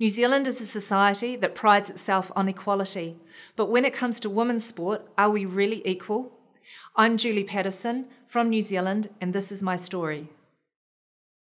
New Zealand is a society that prides itself on equality, but when it comes to women's sport, are we really equal? I'm Julie Paterson from New Zealand, and this is my story.